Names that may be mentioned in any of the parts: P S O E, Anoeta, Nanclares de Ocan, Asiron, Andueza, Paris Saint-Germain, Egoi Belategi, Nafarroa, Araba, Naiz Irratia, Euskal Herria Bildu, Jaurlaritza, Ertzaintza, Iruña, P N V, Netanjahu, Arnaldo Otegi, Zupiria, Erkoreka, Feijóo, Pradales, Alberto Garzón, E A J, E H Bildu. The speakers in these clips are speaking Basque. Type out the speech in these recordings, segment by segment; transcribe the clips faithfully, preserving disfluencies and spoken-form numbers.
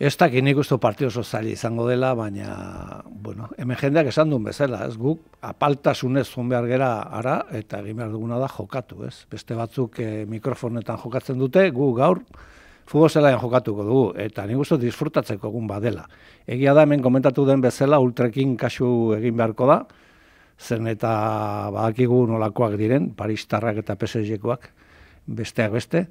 Ez dakit, nik uste partio soziali izango dela, baina, bueno, hemen jendeak esan duen bezala, ez guk apaltasunez joan behar gera ara, eta egin behar duguna da jokatu, ez? Beste batzuk mikrofonetan jokatzen dute, gu gaur futbol zelaian jokatuko dugu, eta nik uste disfrutatzeko egun badela. Egia da, hemen komentatu den bezala, ultrekin kasu egin beharko da, zen eta badakigu nolakoak diren, Paristarrak eta P S G-koak, besteak beste,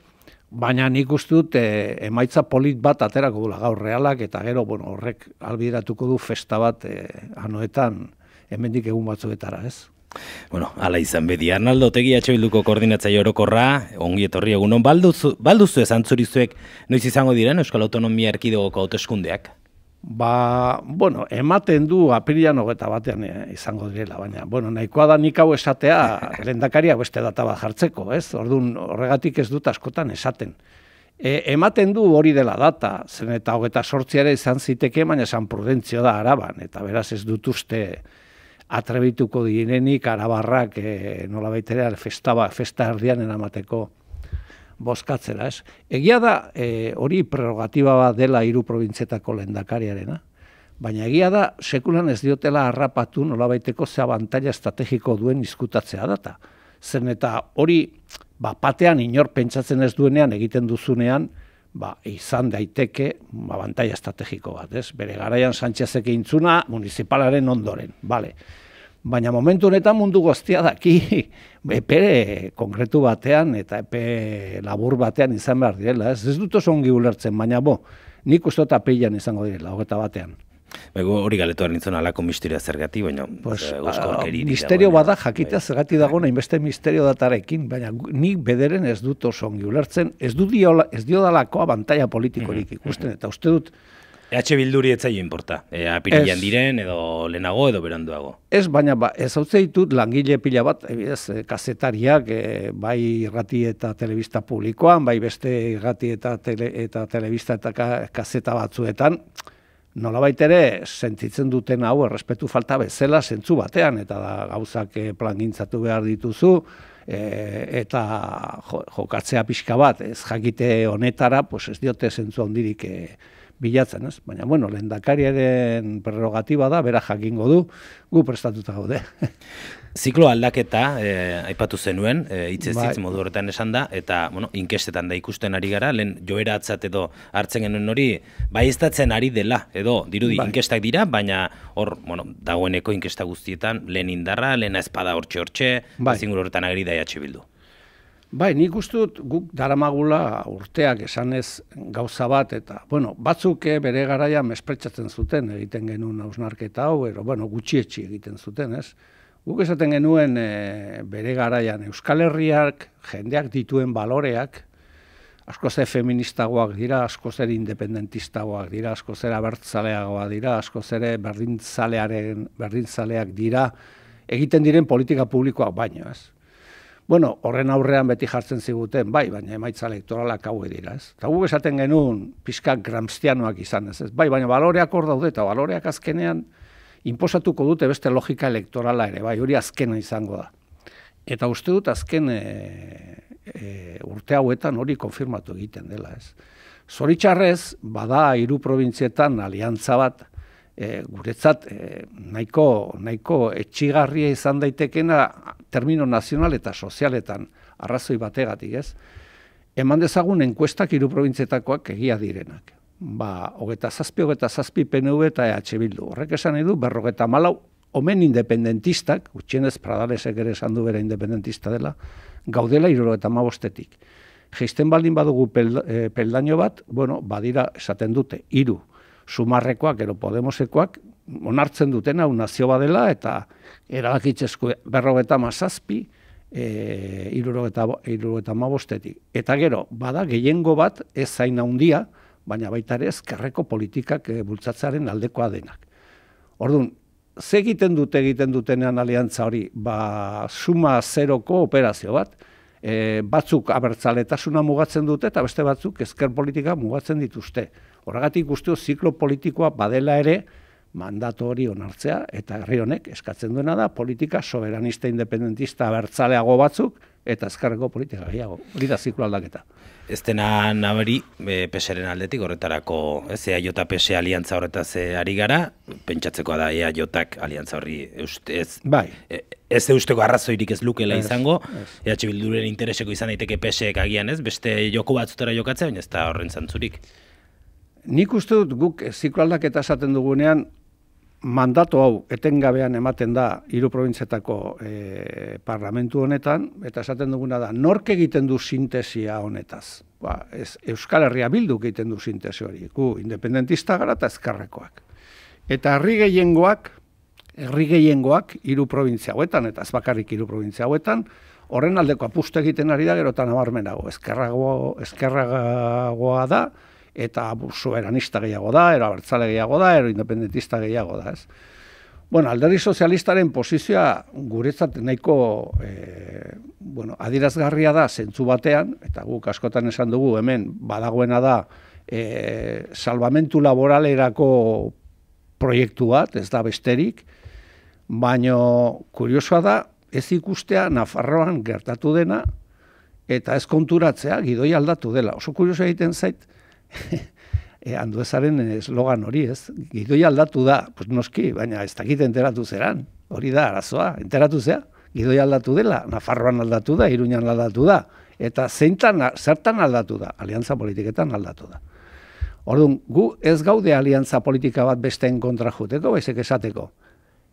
baina nik uste dut emaitza polit bat aterako dula gaur Realak, eta gero horrek albideratuko du festa bat anoetan hemendik egun batzuetara, ez? Bueno, ala izan bedi. Arnaldo Otegi, H. Bilduko koordinatzaile orokorra, ongi etorri egunon. Balduzu esan zurizuek noiz izango diren Euskal Autonomia Erkidegoko hauteskundeak? Ba, bueno, ematen du apirilan hogeta batean izango direla, baina, bueno, nahikoa da nik hau esatea lehendakariak beste data bat jartzeko, ez? Orduan, horregatik ez dut askotan esaten. Ematen du hori dela data, zen eta hogeta sortziare izan ziteke, baina San Prudentzio da Araban, eta beraz ez dut uste atrebituko direnik arabarrak nola baitera festa erdian eramateko bozkatzera, ez? Egia da, hori prerogatiba bat dela hiru probintzietako lehendakariarena, baina egia da, sekulan ez diotela harrapatu nolabaiteko ze abantaila estrategiko duen izkutatzea data. Zen eta hori, batean inor pentsatzen ez duenean, egiten duzunean, izan daiteke abantaila estrategiko bat, ez? Bere garaian Sánchezek intzuna municipalaren ondoren, bale. Baina momentu honetan mundu guztia daki epe konkretu batean eta epe labur batean izan behar direla. Ez dut oso ongi ulertzen, baina bo, nik uste eta pilan izango direla, hogeta batean. Hori galetuaren nintzen alako misterioa zergati, baina... Misterio bada jakitea zergati dago nahi beste misterio datarekin, baina nik bederen ez dut oso ongi ulertzen, ez dio dalakoa bantaila politikorik ikusten, eta uste dut... H. Bilduri ez zailo inporta, apirilean diren, edo lehenago, edo beranduago. Ez, baina ez hau zeitut langile pila bat, kazetariak, bai irrati eta telebista publikoan, bai beste irrati eta telebista eta kazeta batzuetan, nolabait ere sentitzen duten hau errespetu falta bezala zentzu batean, eta gauzak plangintzatu behar dituzu, eta jokatzea pixka bat, ez jakite honetara, ez diote zentzu handirik bilatzen, ez? Baina, bueno, lehendakariaren prerrogatiba da, bera jakingo du, gu prestatuta gaude. Ziklo aldaketa, aipatu zenuen, hitz ez hitz modu horretan esan da, eta, bueno, inkestetan da ikusten ari gara, lehen joera atzat edo hartzen genuen hori, baieztatzen ari dela, edo, dirudi, inkestak dira, baina hor, bueno, dagoeneko inkesta guztietan, lehen indarra, lehena ezpada hortxe-hortxe, zingur horretan agri da H. Bildu. Bai, nik uste dut guk daramagula urteak esanez gauza bat, eta, bueno, batzuk bere garaia mespretsatzen zuten, egiten genuen hausnarketa hau, ero, bueno, gutxietxi egiten zuten, ez? Guk esaten genuen bere garaian Euskal Herriak, jendeak dituen baloreak, asko zer feministagoak dira, asko zer independentistagoak dira, asko zer abertzaleagoak dira, asko zer berdintzaleak dira, egiten diren politika publikoak baino, ez? Bueno, horren aurrean beti jartzen ziguten, bai, baina emaitza elektoralak haue dira, ez? Eta gu esaten genuen pixkak gramstianoak izan, ez? Bai, baina baloreak hor daude, eta baloreak azkenean inposatuko dute beste logika elektorala ere, bai, hori azkena izango da. Eta uste dut azken urte hauetan hori konfirmatu egiten dela, ez? Zoritxarrez, bada hiru probintzietan aliantza bat, guretzat nahiko etxigarria izan daitekena termino nazional eta sozialetan arrazoi bategatik, ez? Eman dezagun enkuestak hiru probintzietakoak egia direnak. Ba, hogeta zazpi, hogeta zazpi P N V eta E H Bildu. Horrek esan edu, berrogeta malau, omen independentistak, utxienez Pradalesek ere esan du bera independentista dela, gaudela hirurogeta mabostetik. Jaisten baldin badugu peldaino bat, bueno, badira esaten dute, hiru. Sumarrekoak, ero Podemosekoak, onartzen dutena, unazio badela, eta erabakitzezko berrogeta mazazpi, irurogeta mabostetik. Eta gero, bada, gehiengo bat, ez zain handia, baina baita ere ezkerreko politikak bultzatzaren aldekoa denak. Orduan, ze egiten dute egiten dutenean aliantza hori, ba, suma zeroko operazio bat, batzuk abertzaletasuna mugatzen dute, eta beste batzuk ezker politika mugatzen dituzte. Horregatik guztio ziklo politikoa badela ere, mandatu hori onartzea, eta herri honek eskatzen duena da politika soberanista, independentista, abertzaleago batzuk, eta ezkerreko politika gehiago, hori da ziklo aldaketa. Ez dena nabari, P S eren aldetik horretarako, E A J P S aliantza horretaz ari gara, pentsatzekoa da E A J-ak aliantza horri ez eusteko arrazoirik ez lukela izango, E H Bilduren intereseko izan daiteke P S ek agian ez, beste joko batzutara jokatzea, baina ez da horren zantzurik. Nik uste dut guk ziklo aldaketa esaten dugunean, mandatu hau etengabean ematen da hiru probintzietako parlamentu honetan, eta esaten duguna da, nork egiten du sintesia honetaz? Euskal Herria Bilduk egiten du sintesi hori, gu independentista gara eta ezkerrekoak. Eta herri gehiengoak, herri gehiengoak hiru probintzia hauetan, eta ez bakarrik hiru probintzia hauetan, horren aldeko apustu egiten ari da gero eta nabarmenago, ezkerragoa da, eta soberanista gehiago da, ero abertzale gehiago da, ero independentista gehiago da, ez? Bueno, Alderdi Sozialistaren posizioa guretzat nahiko adirazgarria da zentzu batean, eta guk askotan esan dugu hemen badagoena da salbamentu laboralerako proiektu bat, ez da besterik, baino kuriosoa da ez ikustea Nafarroan gertatu dena eta ez konturatzea gidoi aldatu dela. Oso kurioso egiten zait, Anduezaren eslogan hori ez, gidoia aldatu da, noski, baina ez dakit enteratu zeran, hori da arazoa, enteratu zea, gidoia aldatu dela, Nafarroan aldatu da, Iruñan aldatu da, eta zertan aldatu da, aliantza politiketan aldatu da. Orduan, gu ez gaude aliantza politika bat besteen kontra juteko, baizik esateko,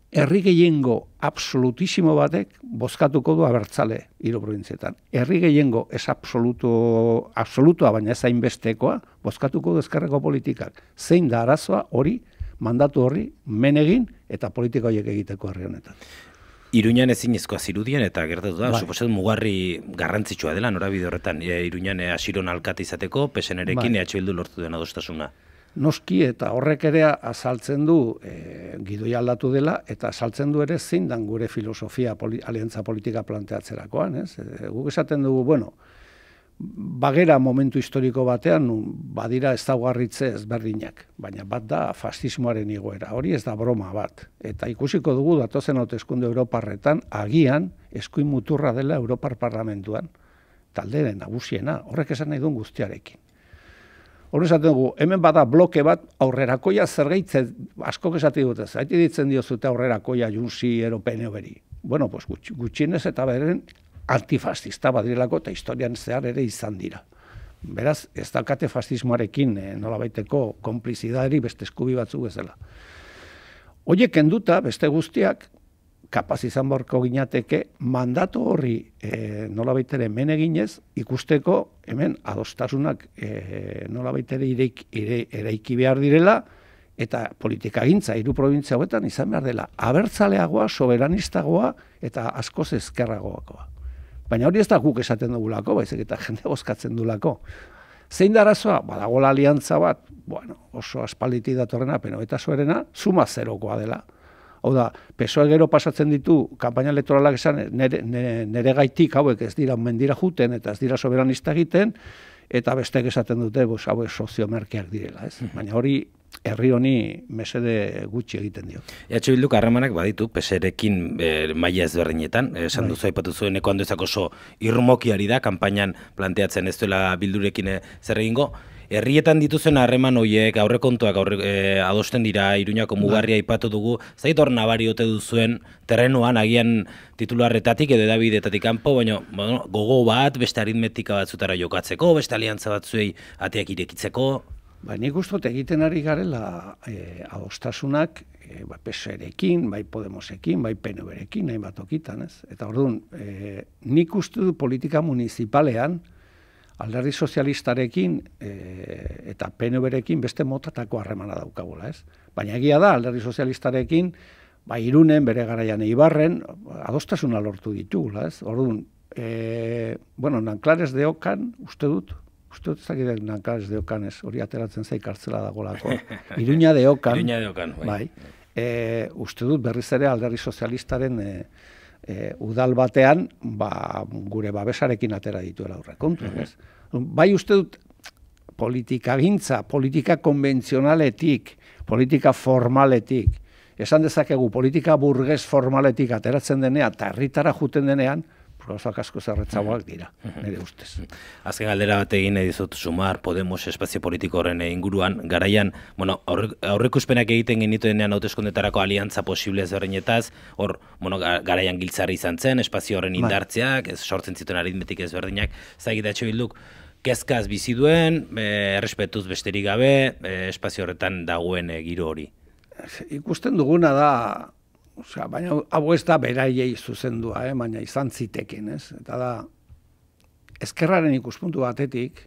herri gehiengo absolutisimo batek bozkatuko du abertzale hiru probintzietan. Herri gehiengo ez absolutua, baina ez hainbestekoa, bozkatuko du ezkerreko politikak. Zein da arazoa hori, mandatu horri, menegin eta politika horiek egiteko herri honetan. Iruñan ezinezkoa zirudien eta gertatu da, suposat mugarri garrantzitsua dela norabide horretan. Iruñan Asiron alkate izateko, P S nerekin E H Bildu lortu duen adostasuna. Noski eta horrek ere azaltzen du gidoia aldatu dela eta azaltzen du ere zein dan gure filosofia aliantza politika planteatzerakoan. Guk esaten dugu, bueno, bagera momentu historiko batean badira ez daugarritze ezberdinak, baina bat da fascismoaren igoera, hori ez da broma bat. Eta ikusiko dugu datozen hauteskunde europarretan agian eskuin muturra dela Europar Parlamentuan, talderen nagusiena, horrek esan nahi duen guztiarekin. Hor esaten dugu, hemen bada bloke bat aurrerakoia zergeitzen, askok esate dute, zaiti ditzen diozute aurrerakoia Junsi, Eropene oberi. Bueno, pues gutxinez eta beren antifascista badirelako eta historian zehar ere izan dira. Beraz, ez dakate fascismoarekin nola baiteko konplizidari beste eskubi batzu bezala. Hoiek enduta, beste guztiak, kapaz izan borko ginateke, mandatu horri nola baitere meneginez ikusteko hemen adostasunak nola baitere eraiki behar direla eta politikagintza hiru probintzia hauetan izan behar dela abertzaleagoa, soberanistagoa eta askoz ezkerragoakoa. Baina hori ez da guk esaten dugulako, baizik eta jende bozkatzen dugulako. Zein da arazoa? Badagoela aliantza bat, oso aspalditik datorrena, P N V eta soberena, suma zerokoa dela. Hau da, P S O E gero pasatzen ditu, kampaina elektoralak esan, nere gaitik hauek ez dira mendira juten eta ez dira soberanista egiten, eta bestek esaten dute, hauek soziomerkeak direla, ez? Baina hori, herri honi mesede gutxi egiten dio. E H Bilduk harremanak baditu, P S erekin maila ezberdinetan, esan duzu aipatu zuen, eko handoezak oso irmokiari da, kampainan planteatzen ez duela Bildurekin zer egingo, herrietan dituzen harreman horiek, aurrekontuak adosten dira, Iruñako mugarria aipatu dugu, zait hor nabari ote duzuen terrenoan agian titularretatik edo edabidetatik kanpo, baina gogo bat, beste aritmetika batzutara jokatzeko, beste aliantza batzuei ateak irekitzeko. Nik ustot egiten ari garela adostasunak P S erekin, bai Podemosekin, bai P N V erekin, nahi bat okitan, ez? Eta orduan, nik uste du politika municipalean Alderdi Sozialistarekin eta P N V erekin beste motatako harremana daukagula, ez? Baina egia da, Alderdi Sozialistarekin, bai Irunen, bere garaian Eibarren, adostasuna lortu ditugula, ez? Orduan, bueno, Nanclares de Ocan, uste dut, uste dut ezakidek Nanclares de Ocan, ez? Hori ateratzen zait kartzela dagolako. Iruña de Ocan, bai. Uste dut berriz ere Alderdi Sozialistaren udal batean gure babesarekin atera dituela aurrekontu. Bai uste dut politikagintza, politika konbentzionaletik, politika formaletik, esan dezakegu politika burgez formaletik ateratzen denean, eta herritara joaten denean, gauzak asko zerretzagoak dira, nire ustez. Azken galdera bat egin nahi dizut Sumar, Podemos, espazio politiko horren inguruan, garaian, bueno, aurreikuspenak egiten genituenean hauteskundetarako aliantza posible ezberdinetaz, hor, bueno, garaian Giltzarri izan zen, espazio horren indartzeak, sortzen zituen aritmetik ezberdinak, zagita etxe bilduk, kezkaz bizi duen, errespetuz besterik gabe, espazio horretan dagoen giro hori. Ikusten duguna da, baina hau ez da beraiei zuzendua, baina izan ziteken, ez? Eta da, ezkerraren ikuspuntu batetik,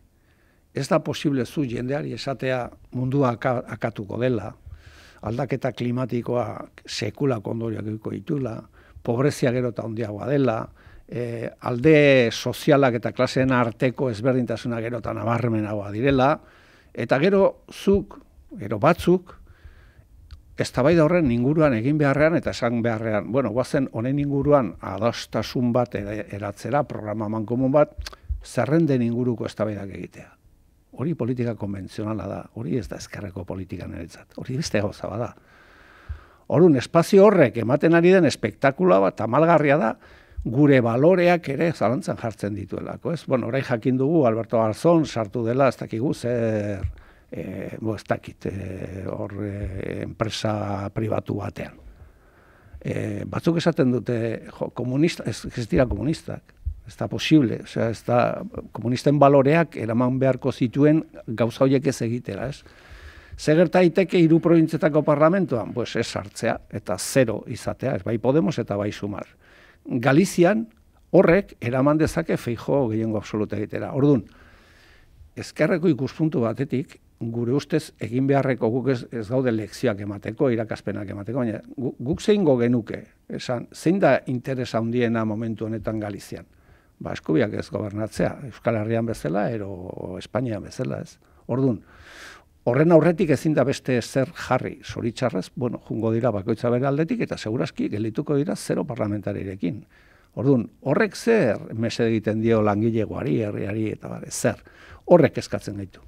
ez da posible zu jendeari esatea mundua akatuko dela, aldaketa klimatikoa sekulako ondorioak edukiko dituela, pobrezia gero eta handiagoa dela, alde sozialak eta klaseen arteko ezberdintasuna gero eta nabarmenagoa direla, eta gero zuk, gero batzuk, eztabaida horren inguruan egin beharrean eta esan beharrean, bueno, guazen honen inguruan adostasun bat eratzera, programa mankomun bat, zerrenden inguruko eztabaidak egitea. Hori politika konbentzionala da, hori ez da ezkerreko politika niretzat, hori beste gauza bat da. Orduan, espazio horrek ematen ari den espektakula bat tamalgarria da, gure baloreak ere zalantzan jartzen dituelako, ez? Bueno, orain jakin dugu, Alberto Garzón sartu dela, ez dakigu zer... ez dakit, hor enpresa pribatu batean. Batzuk esaten dute, ez dira komunistak, ez da posible, komunisten baloreak eraman beharko zituen gauza horiek ez egitera, ez? Zer gerta daiteke hiru probintzietako parlamentuan? Pues ez hartzea eta zero izatea, ez bai Podemos eta bai Sumar. Galizian horrek eraman dezake Feijóo gehiengo absoluta egitera. Orduan, ezkerreko ikuspuntu batetik, gure ustez egin beharreko guk ez gaude lekzioak emateko, irakaspenak emateko, baina guk zeingo genuke, esan, zein da interesa handiena momentu honetan Galizian? Ba, eskubiak ez gobernatzea, Euskal Herrian bezala, ero Espainian bezala, ez? Orduan, horren aurretik ezin da beste zer jarri, zoritxarrez, bueno, jungo dira bakoitza bere aldetik, eta segurazki, gelituko dira zero parlamentarirekin. Orduan, horrek zer, mesed egiten dio langilegoari, herriari, eta bare, zer, horrek eskatzen gaitu.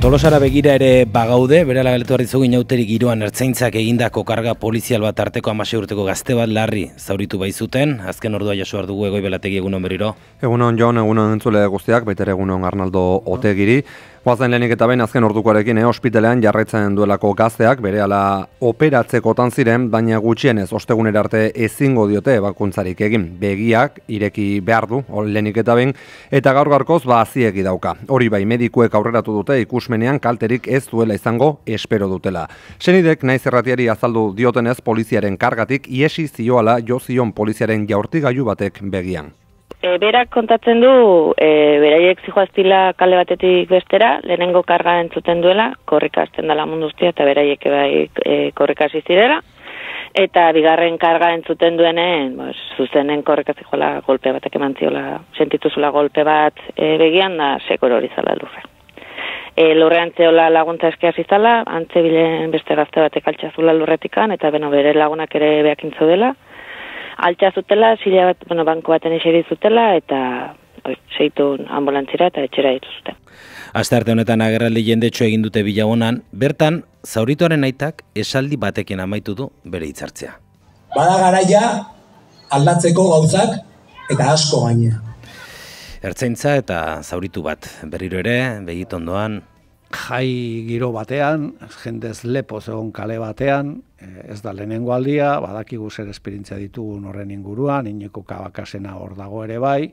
Tolosara begira ere bagaude, berala galetu harri zugin Auteri giroan ertzaintzak egindako karga polizial bat arteko hamasei urteko gazte bat larri zauritu baizuten. Azken ordua jaso behar dugu Egoi Belategi, egunon berriro. Egunon Jon, egunon entzule guztiak, baita egunon Arnaldo Otegiri. Guazen lehenik eta behin azken ordukoarekin ospitalean jarraitzen duelako gazteak berehala operatzekotan ziren, baina gutxienez ostegunera arte ezingo diote ebakuntzarik egin. Begiak ireki behar du, lehenik eta behin, eta gaur gaurkoz baziegi dauka. Hori bai, medikuek aurreratu dute ikusmenean kalterik ez duela izango espero dutela. Senidek Naiz Erratiari azaldu diotenez poliziaren kargatik iesi zioala jo zion poliziaren jaurtigailu batek begian. Berak kontatzen du, beraiek zijoaztila kale batetik bestera, lehenengo karga entzuten duela, korrika hasten dela mundu guztia eta beraiek korrika hasi zirela, eta bigarren karga entzuten duenen, zuzenen korrika zijoala golpe batek eman ziola, sentituzula golpe bat begian, da sekor hori zala lurre. Lurrean zeola laguntza eski hasi zala, antze bilen beste gazte batek altxazula lurretikan, eta beno bere lagunak ere behakintzu dela, altxa zutela, zila bat, bueno, banko baten eseri zutela, eta seitu ambulantzira eta etxera ditu zuten. Aste arte honetan agerraldi jendetxo egin dute Bilabonan, bertan, zaurituaren aitak esaldi batekin amaitu du bere hitzartzea. Bada garaia aldatzeko gauzak eta asko gainea. Ertzaintza eta zauritu bat, berriro ere, begitondoan. Jai giro batean, jendez lepo zegoen kale batean, ez da lehenengo aldia, badakigu zer esperientzia ditugun horren inguruan, Ineko Kabakasena hor dago ere bai,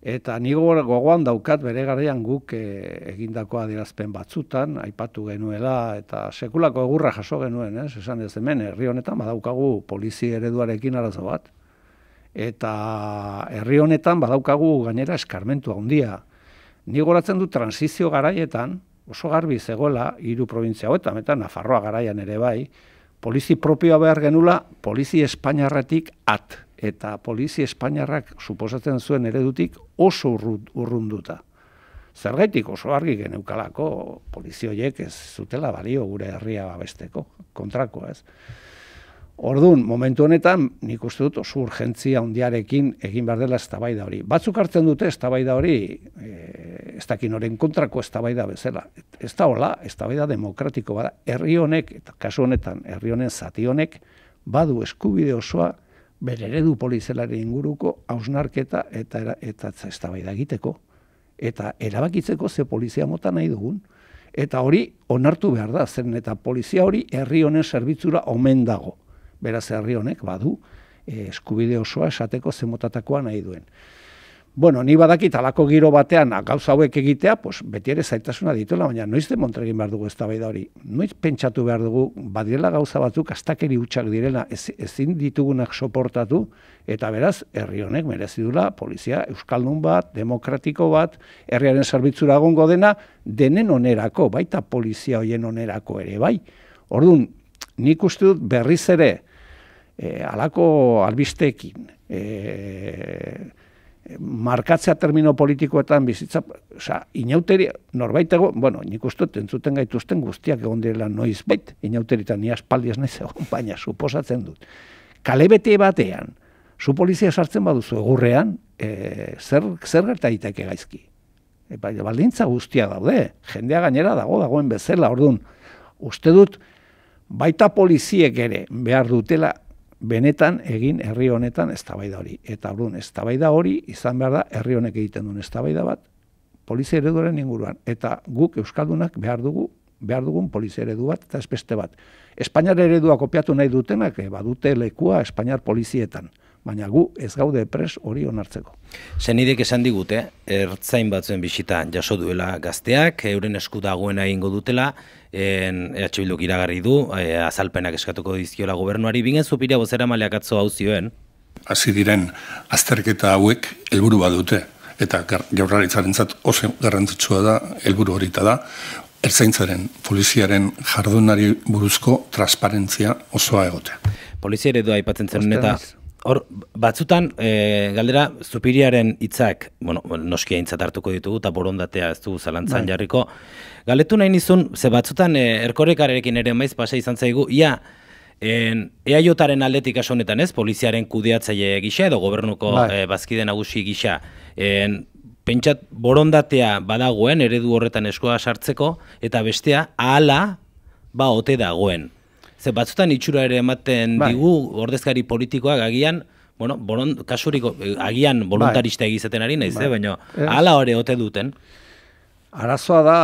eta nigo gogoan daukat bere garaian guk egindakoa adierazpen batzutan, aipatu genuela, eta sekulako egurra jaso genuen, ez? Esan ez hemen, herri honetan badaukagu polizi ereduarekin arazo bat, eta herri honetan badaukagu gainera eskarmentua handia. Ni goratzen du transizio garaietan, oso garbi zegoela, hiru probintzia hauetan, eta Nafarroa garaian ere bai, polizi propioa behar genula, polizi espainiarretik at, eta polizi espainiarrak suposatzen zuen eredutik oso urrunduta. Zergaitik oso argi geneukalako polizioiek ez zutela balio gure herria babesteko, kontrakoa ez. Orduan, momentu honetan, nik uste dut oso urgentzia handiarekin egin behar dela eztabaida hori. Batzuk hartzen dute eztabaida hori, ez dakin horren kontrako eztabaida bezala. Ez da hola, eztabaida demokratiko bada. Herri honek, eta kasu honetan, herri honen zati honek, badu eskubide osoa bere eredu polizialaren inguruko hausnarketa eta eztabaida egiteko. Eta erabakitzeko ze polizia mota nahi dugun. Eta hori onartu behar da, zen eta polizia hori herri honen zerbitzura omen dago. Beraz, herri honek badu eskubide osoa esateko zemotatakoa nahi duen. Bueno, ni badakit alako giro batean gauza hauek egitea, beti ere zaitasuna dituela, baina noiz demontra egin behar dugu eztabaida hori. Noiz pentsatu behar dugu, badirela gauza batzuk astakeri hutsak direla, ezin ditugunak soportatu, eta beraz, herri honek merezi duela polizia euskaldun bat, demokratiko bat, herriaren zerbitzura egongo dena, denen onerako, baita polizia hoien onerako ere, bai. Orduan, nik uste dut berriz ere, alako albisteekin, markatzea termino politikoetan bizitza, oza, inauteria, norbaitego, bueno, nik uste dut entzuten gaituzten guztiak egon direla noiz bait, inauteritan ni aspaldiaz nahi zegoen, baina suposatzen dut. Kalebete batean, zu polizia sartzen baduzu egurrean, zer gerta diteke gaizki. Baldintza guztia daude, jendea gainera dago dagoen bezala, orduan, uste dut, baita poliziek ere behar dutela benetan egin herri honetan eztabaida hori. Eta orduan, eztabaida hori izan behar da herri honek egiten duen eztabaida bat polizia ereduaren inguruan. Eta guk euskaldunak behar dugu, behar dugun polizia eredu bat eta ez beste bat. Espainiar eredua kopiatu nahi dutenak badute lekua Espainiar polizietan. Baina gu ez gaude pres hori onartzeko. Zenidek esan digute, ertzain batzuen bisita jaso duela gazteak, euren esku dagoena egingo dutela, E H Bilduk iragarri du, azalpenak eskatuko dizkiola gobernuari, bingen zupira bozera maleak atzo hau zioen. Hasi diren azterketa hauek helburu bat dute, eta Jaurlaritzarentzat oso garrantzitsua da, helburu hori da, ertzaintzaren, poliziaren jardunari buruzko transparentzia osoa egotea. Polizia eredua aipatzen zen eta hor, batzutan, galdera, Zupiriaren hitzak, bueno, noski aintzat hartuko ditugu, eta borondatea ez dugu zalantzan jarriko. Galetu nahi nizun, ze batzutan, Erkorekarekin ere maiz pasa izan zaigu, ia, E A Jotaren aldetik kasu honetan ez, poliziaren kudeatzaile gisa, edo gobernuko bazkide nagusi gisa, pentsat borondatea badagoen, eredu horretan eskoa sartzeko, eta bestea, ahala, ba, ote dagoen. Ze batzutan itxura ere ematen digu, ordezkari politikoak agian, bueno, kasuriko, agian voluntarista egizaten ari nahi, baina ala hori ote duten. Arazoa da,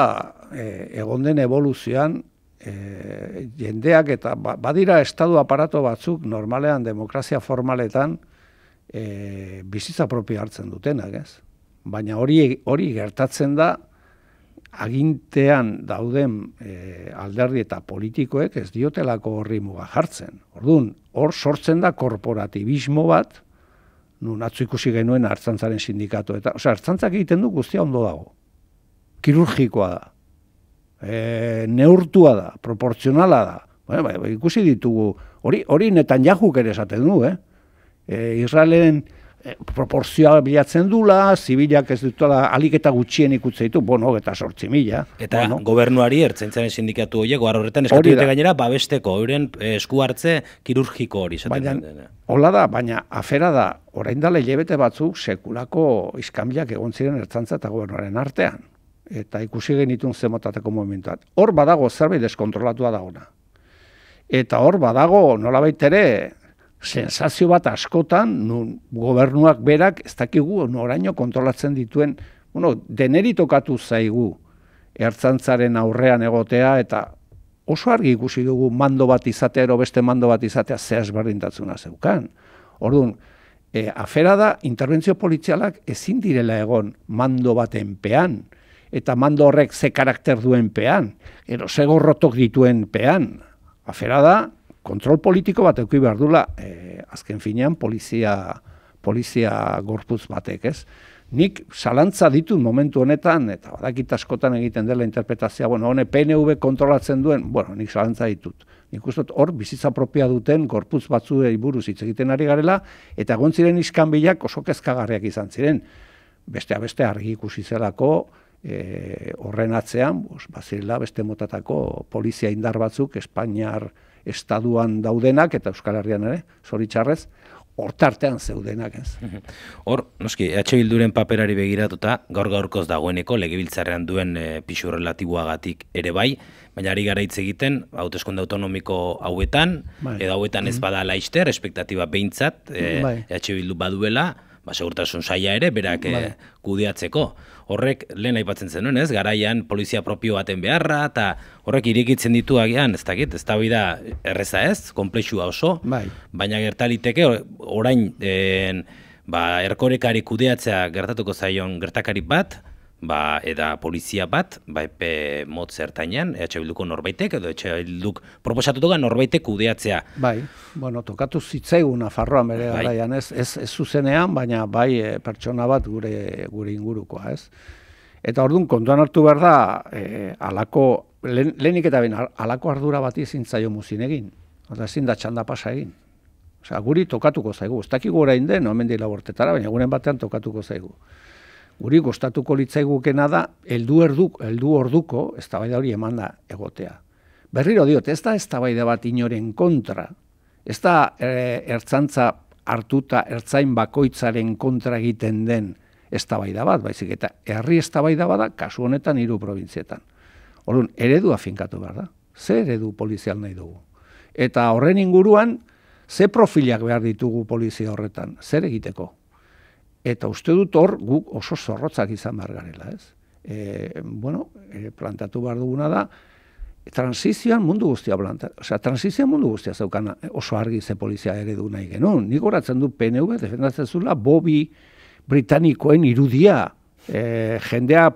egon den evoluzioan, jendeak eta badira estadu aparato batzuk, normalean demokrazia formaletan, bizitza propia hartzen dutenak, ez? Baina hori gertatzen da, agintean dauden alderdi eta politikoek ez diotelako horri muga jartzen. Orduan, hor sortzen da korporatibismo bat, nun atzu ikusi genuen Ertzaintzaren sindikatu. Osa, Ertzaintzak egiten du guztia ondo dago. Kirurgikoa da. Neurtua da, proportzionala da. Ikusi ditugu, hori Netanjahuk ere esaten du, eh? Israelen proporzioa bilatzen dula, zibilak ez dutela alik eta gutxien ikutzen ditu, bono, eta sortzi mila. Eta gobernuari Ertzaintzaren sindikatu horiek, gara horretan eskatu dute gainera, babesteko, euren esku hartze kirurgiko hori. Hola da, baina afera da, orain da hilabete batzuk sekulako iskanbilak egon ziren Ertzaintza eta gobernuaren artean. Eta ikusi genitun zemotateko momentuat. Hor badago zerbait deskontrolatua dagoena. Eta hor badago, nola baitere, sensazio bat askotan, gobernuak berak, ez dakigu noraino kontrolatzen dituen, deneri tokatu zaigu Ertzaintzaren aurrean egotea, eta oso argi ikusi dugu mando bat izatea, ero beste mando bat izatea, ze ezberdintasuna zeukan. Orduan, afera da, interbentzio polizialak ezin direla egon mando baten pean, eta mando horrek ze karakter duen pean, ero ze gorrotok dituen pean. Afera da, kontrol politiko bat euki behar dula, azken finean, polizia gorpuz batek, ez? Nik zalantza ditut momentu honetan, eta badakit askotan egiten dela interpretazioa, bueno, hone P N V kontrolatzen duen, bueno, nik zalantza ditut. Nik uste dut hor bizitza propia duten gorpuz batzuei buruz hitz egiten ari garela, eta egon ziren iskanbilak oso kezkagarriak izan ziren. Bestea beste argi ikusi zelako, horren atzean, bazirela beste motatako polizia indar batzuk, Espainiar estaduan daudenak, eta Euskal Herrian ere, zoritxarrez, hortartean zeudenak ez. Hor, noski, E H Bilduren paperari begiratuta, gaur gaurkoz dagoeneko, legebiltzarrean duen pisu relatiboagatik ere bai, baina ari gara hitz egiten, hauteskunde autonomiko hauetan, edo hauetan ez bada laister, espektatiba behintzat, E H Bildu baduela, segurtasun saila ere, berak kudeatzeko. Horrek, lehen aipatzen zenuen, ez? Garaian polizia propio baten beharra, eta horrek irekitzen ditu agian, ez dakit, ez da bida erreza ez, konplexua oso, baina gertaliteke, orain, erkorekari kudeatzea gertatuko zaion gertakari bat, eta polizia bat, epe mot zertainan, E H Bilduko norbaitek, edo E H Bilduk proposatutuka norbaitek kudeatzea. Bai, bueno, tokatu zitzaigu Nafarroan bere garaian, ez zuzenean, baina bai pertsona bat gure ingurukoa, ez? Eta orduan kontuan hartu behar da, lehenik eta behin, alako ardura bati ezin zaio muzin egin, eta ezin da txanda pasa egin. Osea, guri tokatuko zaigu, ez dakik gure inden, omendik labortetara, baina guren batean tokatuko zaigu. Guri gustatuko litzaigukena da, heldu orduko eztabaida hori eman da egotea. Berriro diot, ez da eztabaida bat inoren kontra, ez da ertzantza hartuta ertzain bakoitzaren kontra egiten den eztabaida bat, baizik eta herri eztabaida bada, kasu honetan hiru probintzietan. Orduan, eredua finkatu behar da, ze eredu polizial nahi dugu. Eta horren inguruan, ze profilak behar ditugu polizia horretan, zer egiteko. Eta uste dut hor guk oso zorrotzak izan behar garela, ez? Bueno, plantatu behar duguna da, transizioan mundu guztia plantatu. Osea, transizioan mundu guztia zeukan oso argi ze polizia eredu nahi genuen. Nik horatzen du P N V defendatzen zula Bobi Britanikoen irudia. Jendea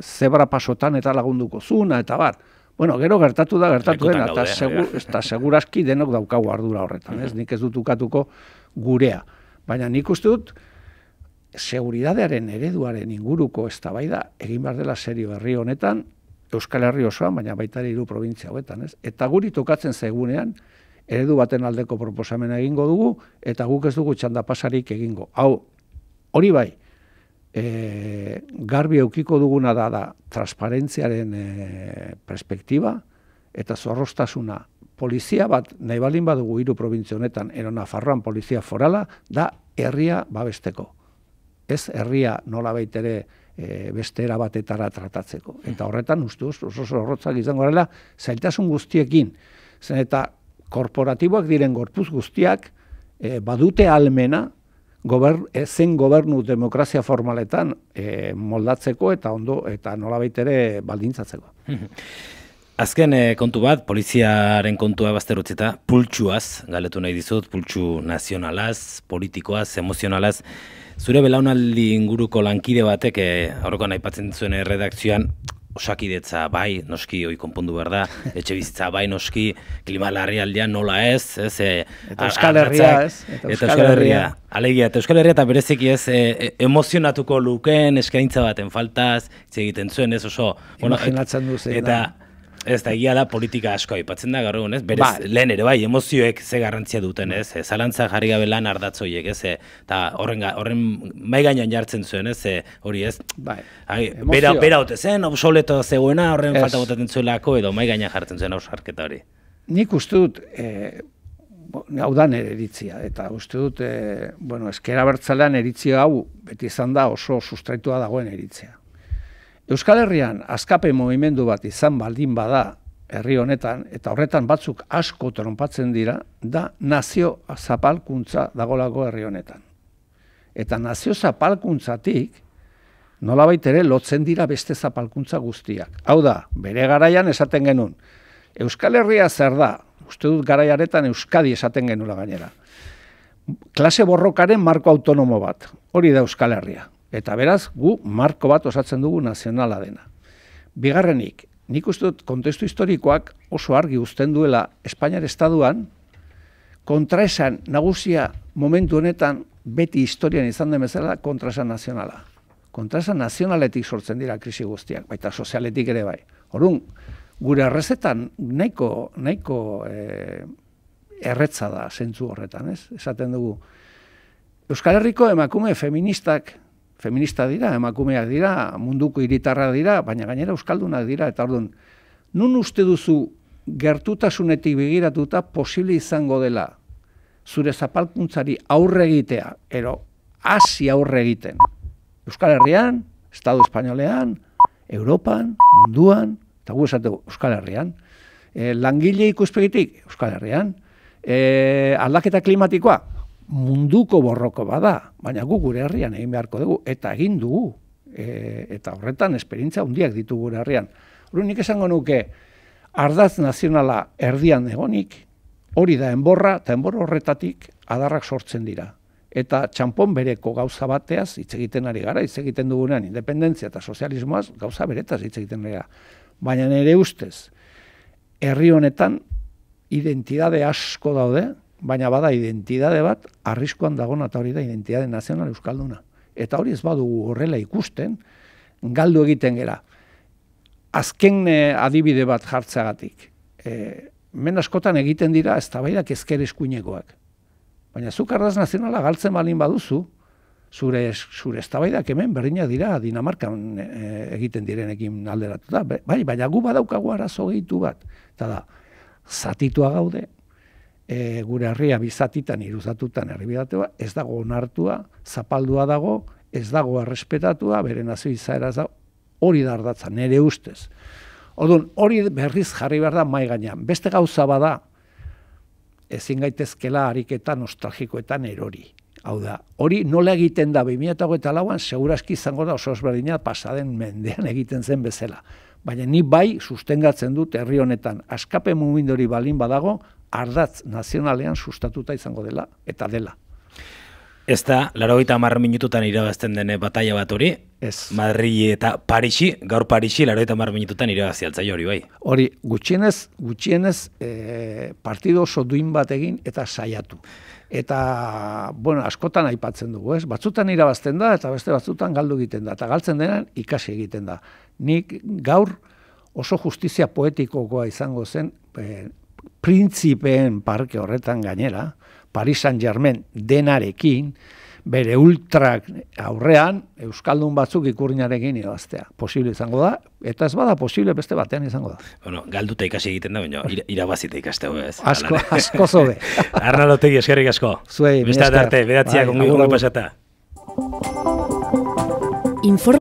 zebra pasotan eta lagunduko zuna, eta bat. Bueno, gero gertatu da, gertatu dena, eta seguraski denok daukagu ardura horretan, ez? Nik ez dut ukatuko gurea. Baina nik uste dut, seguridadearen ereduaren inguruko eztabaida egin behar dela serio herri honetan, Euskal Herri osoan, baina baita ere hiru probintzia hauetan, ez? Eta guri tokatzen zaigunean, eredu baten aldeko proposamena egingo dugu, eta guk ez dugu txanda pasarik egingo. Hau, hori bai, garbi eukiko duguna da da transparentziaren perspektiba, eta zorroztasuna. Polizia bat, nahi balin badugu hiru probintzia honetan, ero Nafarroan polizia forala, da herria babesteko. Ez herria nola baitere beste erabatetara tratatzeko. Eta horretan, uste dut, oso zorrotzak izango garela, zailtasun guztiekin. Zen eta korporatiboak diren gorpuz guztiak badute almena, zen gobernu demokrazia formaletan moldatzeko eta ondo eta nola baitere baldintzatzeko. Azken kontu bat, poliziaren kontua bazterutzita, pultsuaz, galetu nahi dizut, pultsu nazionalaz, politikoaz, emozionalaz, zure belaunaldi inguruko lankide batek, aurrokoan aipatzen zuen erredakzioan, osakidetza bai, noski, hori konpondu behar da, etxe bizitza bai, noski, klimalarri aldean nola ez, eta Euskal Herria ez, eta Euskal Herria. Alegia, eta Euskal Herria eta bereziki ez emozionatuko lukeen eskaintza baten faltaz, egiten zuen ez oso. Imaginatzen duzen da. Ez da, egia da politika asko aipatzen da gaur egun, ez? Berez, lehen ere bai, emozioek ze garrantzia duten, ez? Zalantza jarri gabe lan ardatzoiek, ez? Eta horren maigainan jartzen zuen, ez? Hori ez? Bai, emozioa. Bera hote zen, obsoleto zegoena, horren falta botaten zuelako, edo maigainan jartzen zuen hausarketa hori. Nik uste dut, hau da nire eritzia, eta uste dut, bueno, ezkera bertzalean eritzia hau, beti izan da oso sustraitua dagoen eritzia. Euskal Herrian askapen movimendu bat izan baldin bada herri honetan, eta horretan batzuk asko tronpatzen dira, da nazio zapalkuntza dagolako herri honetan. Eta nazio zapalkuntzatik nolabait ere lotzen dira beste zapalkuntza guztiak. Hau da, bere garaian esaten genuen. Euskal Herria zer da, uste dut garaiaretan Euskadi esaten genuela gainera. Klase borrokaren marko autonomo bat, hori da Euskal Herria. Eta beraz, gu marko bat osatzen dugu nazionala dena. Bigarrenik, nik uste dut kontestu historikoak oso argi uzten duela Espainiar estaduan, kontraesan nagusia momentu honetan beti historian izan den bezala kontraesan nazionala. Kontraesan nazionaletik sortzen dira krisi guztiak, baita sozialetik ere bai. Orduan, gure errezetan nahiko erretza da zentzu horretan, ez? Esaten dugu, Euskal Herriko emakume feministak, feminista dira, emakumeak dira, munduko hiritarra dira, baina gainera euskaldunak dira, eta orduan, nun uste duzu gertutasunetik begiratuta posible izango dela zure zapalkuntzari aurre egitea, ero hasi aurre egiten. Euskal Herrian, Estado Espainolean, Europan, munduan, eta gu esategu Euskal Herrian. Langile ikuspegitik, Euskal Herrian. Aldaketa klimatikoa, munduko borroko bada, baina gu gure herrian egin beharko dugu, eta egin dugu, eta horretan esperientzia handiak ditu gure herrian. Hori nik esango nuke, ardatz nazionala erdian egonik, hori da enborra, eta enborra horretatik adarrak sortzen dira. Eta txampon bereko gauza bateaz hitz egiten ari gara, hitz egiten dugunean, independentzia eta sozialismoaz gauza beretaz hitz egiten ari gara. Baina nire ustez, herri honetan identitate asko daude, baina bada identitate bat, arriskoan dagoena eta hori da identitate nazional euskalduna. Eta hori ez badugu horrela ikusten, galdu egiten gera. Azken adibide bat jartzeagatik. Men askotan egiten dira eztabaidak ezker eskuinekoak. Baina zuk ardatz nazionala galtzen balin baduzu, zure eztabaidak hemen berdinak dira Dinamarkan egiten direnekin alderatuta. Baina gu badaukagu arazo gehitu bat. Eta da, zatitua gaude, gure herria bizatitan, iruzatutan herribidatua, ez dago onartua, zapaldua dago, ez dago errespetatua, bere nazio izaeraz dago, hori da ardatza, nere ustez. Orduan, hori berriz jarri behar da mai gainean. Beste gauza bada, ezin gaitezkela ariketa nostalgikoetan erori. Hau da, hori nola egiten da bi mila hogeita lauan, segurazki izango da oso ezberdina pasaden mendean egiten zen bezala. Baina ni bai sustengatzen dut herri honetan. Askapen mugimendori balin badago, ardatz nazionalean sustatuta izango dela eta dela. Ez da, laurogeita hamar minututan irabazten den bataila bat hori, Madrili eta Parixi, gaur Parixi, laurogeita hamar minututan irabazi altzaio hori bai. Hori, gutxienez, gutxienez, partido oso duin bat egin eta saiatu. Eta, bueno, askotan aipatzen dugu, ez? Batzutan irabazten da eta beste batzutan galdu egiten da, eta galtzen denan ikasi egiten da. Nik gaur oso justizia poetikokoa izango zen, printzipeen parke horretan gainera, Paris Saint-Germain denarekin, bere ultrak aurrean, Euskaldun batzuk ikurrinarekin irabaztea. Posible izango da, eta ez bada posible beste batean izango da. Bueno, galduta ikasi egiten da, baina irabazita ikasteu ez. Asko, asko zobe. Arnaldo Otegi, eskerrik asko. Zuei, mi esker. Beste arte, bedatziak, ongi gure pasata.